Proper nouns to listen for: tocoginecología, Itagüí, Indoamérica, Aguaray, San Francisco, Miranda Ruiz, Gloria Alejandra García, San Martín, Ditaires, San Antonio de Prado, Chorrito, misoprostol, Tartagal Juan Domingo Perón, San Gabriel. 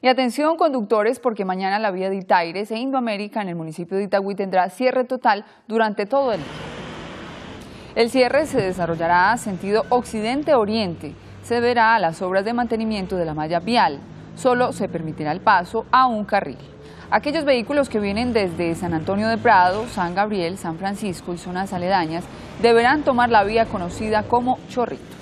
Y atención conductores, porque mañana la vía Ditaires e Indoamérica en el municipio de Itagüí tendrá cierre total durante todo el día. El cierre se desarrollará sentido occidente-oriente. Se verá a las obras de mantenimiento de la malla vial. Solo se permitirá el paso a un carril. Aquellos vehículos que vienen desde San Antonio de Prado, San Gabriel, San Francisco y zonas aledañas deberán tomar la vía conocida como Chorrito.